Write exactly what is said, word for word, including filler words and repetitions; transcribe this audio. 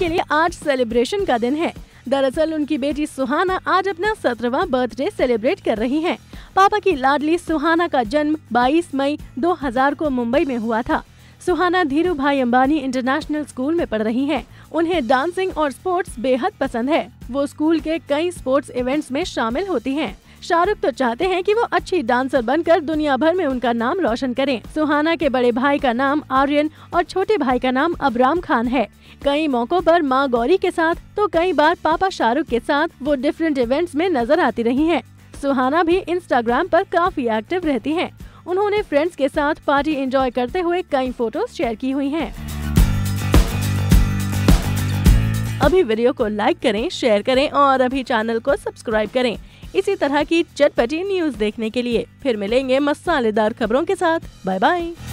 के लिए आज सेलिब्रेशन का दिन है। दरअसल उनकी बेटी सुहाना आज अपना सत्रहवां बर्थडे सेलिब्रेट कर रही हैं। पापा की लाडली सुहाना का जन्म बाईस मई दो हज़ार को मुंबई में हुआ था। सुहाना धीरूभाई अंबानी इंटरनेशनल स्कूल में पढ़ रही हैं। उन्हें डांसिंग और स्पोर्ट्स बेहद पसंद है। वो स्कूल के कई स्पोर्ट्स इवेंट्स में शामिल होती हैं। शाहरुख तो चाहते हैं कि वो अच्छी डांसर बनकर दुनिया भर में उनका नाम रोशन करें। सुहाना के बड़े भाई का नाम आर्यन और छोटे भाई का नाम अबराम खान है। कई मौकों पर मां गौरी के साथ तो कई बार पापा शाहरुख के साथ वो डिफरेंट इवेंट्स में नजर आती रही हैं। सुहाना भी इंस्टाग्राम पर काफी एक्टिव रहती हैं। उन्होंने फ्रेंड्स के साथ पार्टी एंजॉय करते हुए कई फोटोज शेयर की हुई हैं। अभी वीडियो को लाइक करें, शेयर करें और अभी चैनल को सब्सक्राइब करें इसी तरह की चटपटी न्यूज़ देखने के लिए। फिर मिलेंगे मसालेदार खबरों के साथ। Bye bye.